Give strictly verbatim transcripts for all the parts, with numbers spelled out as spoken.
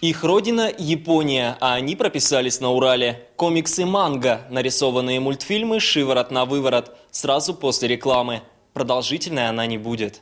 Их родина – Япония, а они прописались на Урале. Комиксы манга, нарисованные мультфильмы «Шиворот на выворот» сразу после рекламы. Продолжительной она не будет.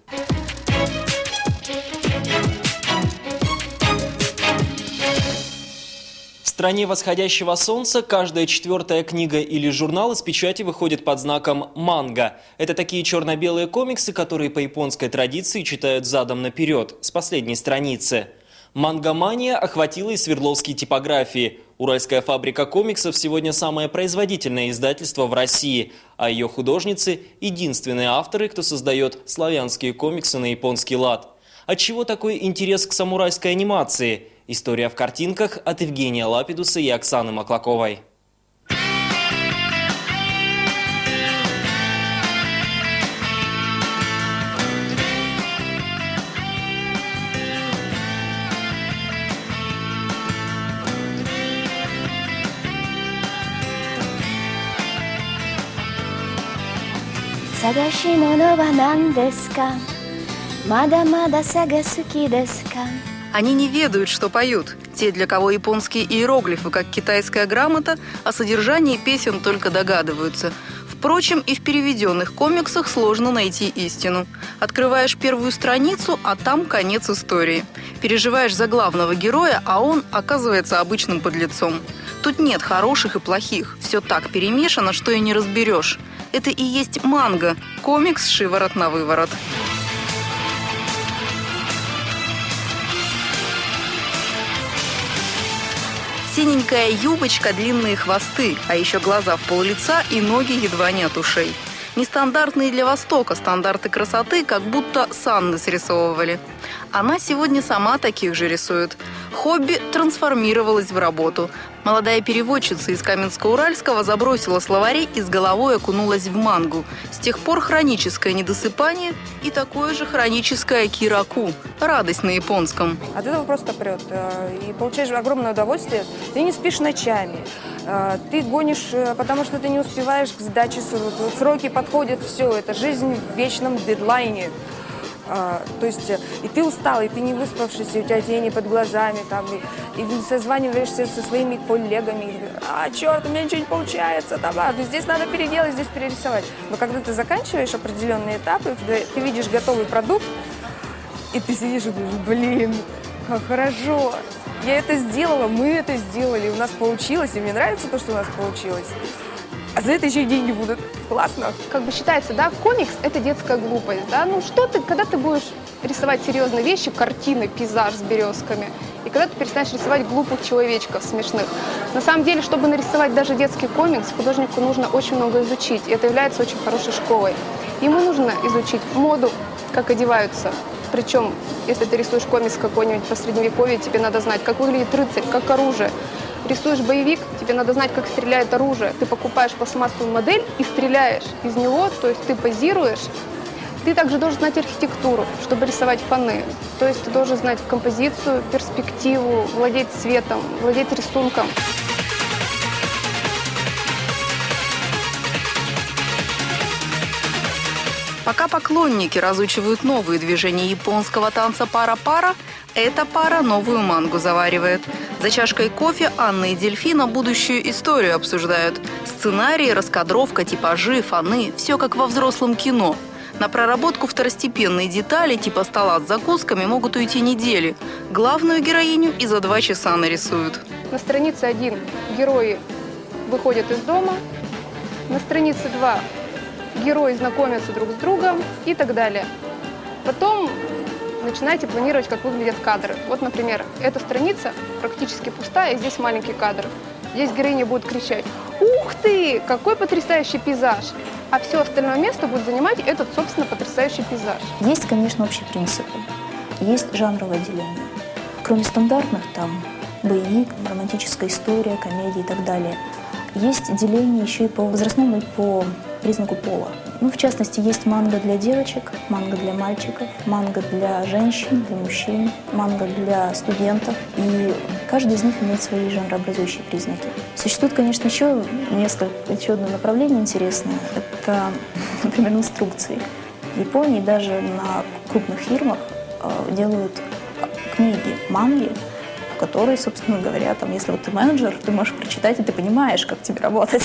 В стране восходящего солнца каждая четвертая книга или журнал из печати выходит под знаком манга. Это такие черно-белые комиксы, которые по японской традиции читают задом наперед, с последней страницы. Мангомания охватила и свердловские типографии. Уральская фабрика комиксов сегодня самое производительное издательство в России, а ее художницы – единственные авторы, кто создает славянские комиксы на японский лад. Отчего такой интерес к самурайской анимации? История в картинках от Евгения Лапидуса и Оксаны Маклаковой. Сагаши моно ва нан десу ка? Мада-мада сагасуки десу ка? Они не ведают, что поют. Те, для кого японские иероглифы, как китайская грамота, о содержании песен только догадываются. Впрочем, и в переведенных комиксах сложно найти истину. Открываешь первую страницу, а там конец истории. Переживаешь за главного героя, а он оказывается обычным подлецом. Тут нет хороших и плохих. Все так перемешано, что и не разберешь. Это и есть манга – комикс «Шиворот на выворот». Синенькая юбочка, длинные хвосты, а еще глаза в поллица и ноги едва не от ушей. Нестандартные для Востока стандарты красоты как будто Санны срисовывали. Она сегодня сама таких же рисует. Хобби трансформировалось в работу. Молодая переводчица из Каменско-Уральского забросила словари и с головой окунулась в мангу. С тех пор хроническое недосыпание и такое же хроническое кираку. Радость на японском. От этого просто прет. И получаешь огромное удовольствие. Ты не спишь ночами. Ты гонишь, потому что ты не успеваешь к сдаче. Сроки подходят, все. Это жизнь в вечном дедлайне. А, то есть и ты устал, и ты не выспавшийся, у тебя тени под глазами, там, и, и созваниваешься со своими коллегами. А, черт, у меня ничего не получается, там, ладно, здесь надо переделать, здесь перерисовать. Но когда ты заканчиваешь определенные этапы, ты видишь готовый продукт, и ты сидишь и думаешь, блин, как хорошо. Я это сделала, мы это сделали, у нас получилось, и мне нравится то, что у нас получилось. А за это еще и деньги будут. Классно. Как бы считается, да, комикс – это детская глупость, да? Ну что ты, когда ты будешь рисовать серьезные вещи, картины, пейзаж с березками, и когда ты перестанешь рисовать глупых человечков смешных. На самом деле, чтобы нарисовать даже детский комикс, художнику нужно очень много изучить, и это является очень хорошей школой. Ему нужно изучить моду, как одеваются. Причем, если ты рисуешь комикс какой-нибудь про средневековье, тебе надо знать, как выглядит рыцарь, как оружие. Рисуешь боевик, тебе надо знать, как стреляет оружие. Ты покупаешь пластмассовую модель и стреляешь из него, то есть ты позируешь. Ты также должен знать архитектуру, чтобы рисовать фоны. То есть ты должен знать композицию, перспективу, владеть цветом, владеть рисунком. Пока поклонники разучивают новые движения японского танца пара-пара, эта пара новую мангу заваривает. За чашкой кофе Анна и Дельфина будущую историю обсуждают. Сценарии, раскадровка, типажи, фоны – все как во взрослом кино. На проработку второстепенные детали, типа стола с закусками, могут уйти недели. Главную героиню и за два часа нарисуют. На странице один герои выходят из дома, на странице два – герои знакомятся друг с другом и так далее. Потом начинайте планировать, как выглядят кадры. Вот, например, эта страница практически пустая, здесь маленький кадр. Здесь героиня будет кричать «Ух ты! Какой потрясающий пейзаж!» А все остальное место будет занимать этот, собственно, потрясающий пейзаж. Есть, конечно, общие принципы. Есть жанровое деление. Кроме стандартных, там, боевик, романтическая история, комедия и так далее, есть деление еще и по возрастному и по признаку пола. Ну, в частности, есть манга для девочек, манга для мальчиков, манга для женщин, для мужчин, манга для студентов. И каждый из них имеет свои жанрообразующие признаки. Существует, конечно, еще несколько, еще одно направление интересное. Это, например, инструкции. В Японии даже на крупных фирмах делают книги, манги, в в которой, собственно говоря, там, если вот ты менеджер, ты можешь прочитать, и ты понимаешь, как тебе работать.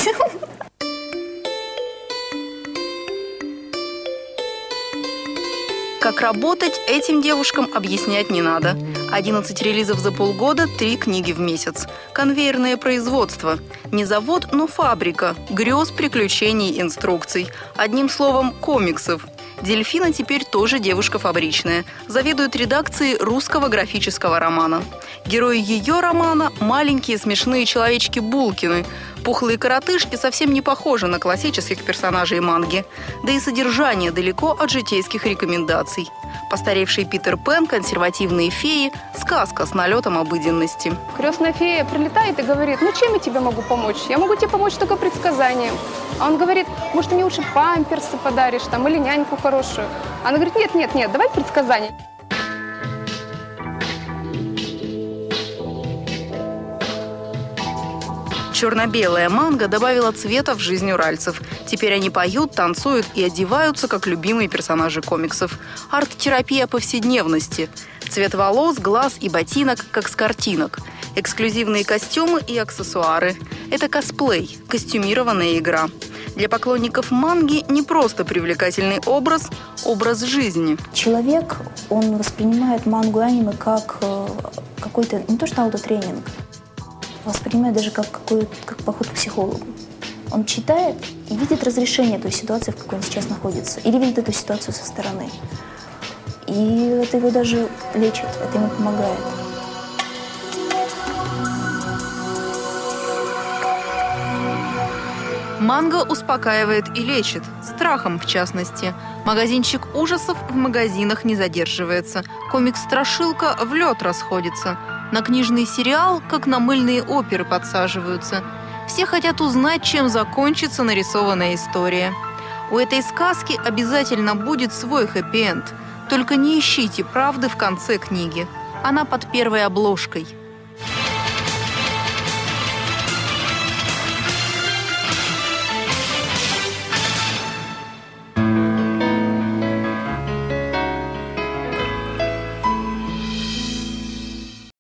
Как работать, этим девушкам объяснять не надо. одиннадцать релизов за полгода, три книги в месяц. Конвейерное производство. Не завод, но фабрика. Грез, приключений, инструкций. Одним словом, комиксов. Дельфина теперь тоже девушка фабричная. Заведует редакцией русского графического романа. Герои ее романа – маленькие смешные человечки Булкины. Пухлые коротышки совсем не похожи на классических персонажей манги. Да и содержание далеко от житейских рекомендаций. Постаревший Питер Пен, консервативные феи, сказка с налетом обыденности. Крестная фея прилетает и говорит: ну чем я тебе могу помочь? Я могу тебе помочь только предсказанием. А он говорит: может, мне лучше памперсы подаришь там или няньку хорошую? Она говорит: нет, нет, нет, давай предсказание. Черно-белая манга добавила цвета в жизнь уральцев. Теперь они поют, танцуют и одеваются, как любимые персонажи комиксов. Арт-терапия повседневности. Цвет волос, глаз и ботинок, как с картинок. Эксклюзивные костюмы и аксессуары. Это косплей, костюмированная игра. Для поклонников манги не просто привлекательный образ, образ жизни. Человек, он воспринимает мангу и аниме как какой-то, не то что аутотренинг, воспринимает даже как, какой, как поход к психологу. Он читает и видит разрешение той ситуации, в какой он сейчас находится, или видит эту ситуацию со стороны. И это его даже лечит, это ему помогает. Манга успокаивает и лечит, страхом в частности. Магазинчик ужасов в магазинах не задерживается. Комикс-страшилка в лед расходится. На книжный сериал, как на мыльные оперы, подсаживаются. Все хотят узнать, чем закончится нарисованная история. У этой сказки обязательно будет свой хэппи-энд. Только не ищите правды в конце книги. Она под первой обложкой.